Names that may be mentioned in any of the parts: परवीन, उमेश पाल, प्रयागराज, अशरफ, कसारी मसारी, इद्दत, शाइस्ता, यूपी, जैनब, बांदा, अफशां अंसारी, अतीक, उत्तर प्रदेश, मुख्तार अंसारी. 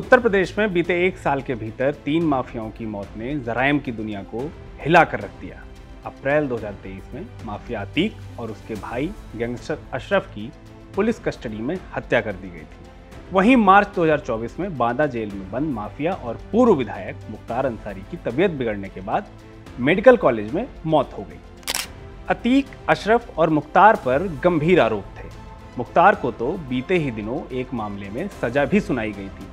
उत्तर प्रदेश में बीते एक साल के भीतर 3 माफियाओं की मौत ने जराइम की दुनिया को हिला कर रख दिया। अप्रैल 2023 में माफिया अतीक और उसके भाई गैंगस्टर अशरफ की पुलिस कस्टडी में हत्या कर दी गई थी। वहीं मार्च 2024 में बांदा जेल में बंद माफिया और पूर्व विधायक मुख्तार अंसारी की तबीयत बिगड़ने के बाद मेडिकल कॉलेज में मौत हो गई। अतीक, अशरफ और मुख्तार पर गंभीर आरोप थे। मुख्तार को तो बीते ही दिनों एक मामले में सजा भी सुनाई गई थी।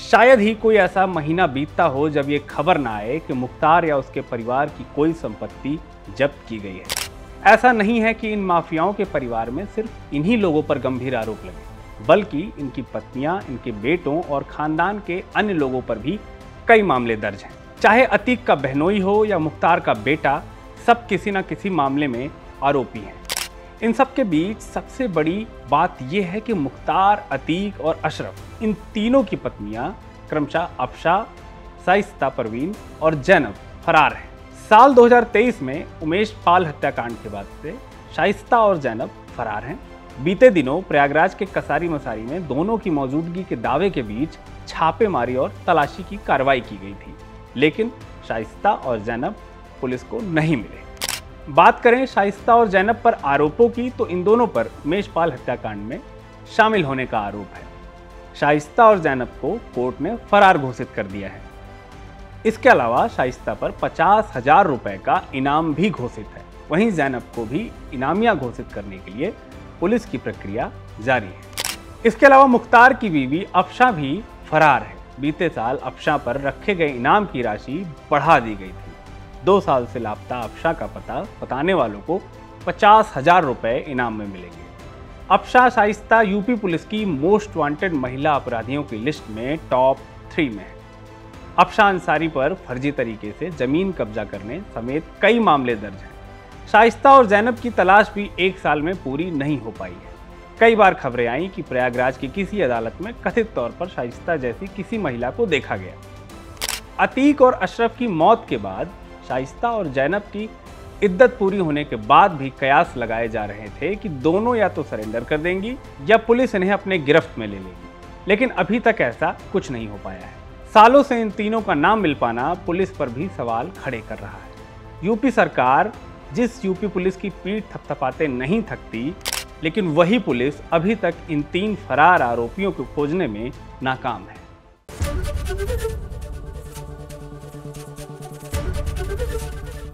शायद ही कोई ऐसा महीना बीतता हो जब ये खबर ना आए कि मुख्तार या उसके परिवार की कोई संपत्ति जब्त की गई है। ऐसा नहीं है कि इन माफियाओं के परिवार में सिर्फ इन्हीं लोगों पर गंभीर आरोप लगे, बल्कि इनकी पत्नियां, इनके बेटों और खानदान के अन्य लोगों पर भी कई मामले दर्ज हैं। चाहे अतीक का बहनोई हो या मुख्तार का बेटा, सब किसी न किसी मामले में आरोपी हैं। इन सब के बीच सबसे बड़ी बात यह है कि मुख्तार, अतीक और अशरफ, इन तीनों की पत्नियां क्रमशः अफशां, शाइस्ता, परवीन और जैनब फरार हैं। साल 2023 में उमेश पाल हत्याकांड के बाद से शाइस्ता और जैनब फरार हैं। बीते दिनों प्रयागराज के कसारी मसारी में दोनों की मौजूदगी के दावे के बीच छापेमारी और तलाशी की कार्रवाई की गई थी, लेकिन शाइस्ता और जैनब पुलिस को नहीं मिले। बात करें शाइस्ता और जैनब पर आरोपों की, तो इन दोनों पर उमेश पाल हत्याकांड में शामिल होने का आरोप है। शाइस्ता और जैनब को कोर्ट ने फरार घोषित कर दिया है। इसके अलावा शाइस्ता पर 50,000 रुपए का इनाम भी घोषित है। वहीं जैनब को भी इनामिया घोषित करने के लिए पुलिस की प्रक्रिया जारी है। इसके अलावा मुख्तार की बीवी अफशां भी फरार है। बीते साल अफशां पर रखे गए इनाम की राशि बढ़ा दी गई थी। 2 साल से लापता अफशां का पता बताने वालों को 50,000 रुपए इनाम में मिलेंगे। अफशां शाइस्ता यूपी पुलिस की मोस्ट वांटेड महिला अपराधियों की लिस्ट में टॉप 3 में है। अफशां अंसारी पर फर्जी तरीके से जमीन कब्जा करने समेत कई मामले दर्ज हैं। शाइस्ता और जैनब की तलाश भी एक साल में पूरी नहीं हो पाई है। कई बार खबरें आईं कि प्रयागराज की किसी अदालत में कथित तौर पर शाइस्ता जैसी किसी महिला को देखा गया। अतीक और अशरफ की मौत के बाद शाइस्ता और जैनब की इद्दत पूरी होने के बाद भी कयास लगाए जा रहे थे कि दोनों या तो सरेंडर कर देंगी या पुलिस इन्हें अपने गिरफ्त में ले लेगी, लेकिन अभी तक ऐसा कुछ नहीं हो पाया है। सालों से इन तीनों का ना मिल पाना पुलिस पर भी सवाल खड़े कर रहा है। यूपी सरकार, जिस यूपी पुलिस की पीठ थपथपाते नहीं थकती, लेकिन वही पुलिस अभी तक इन 3 फरार आरोपियों को खोजने में नाकाम है।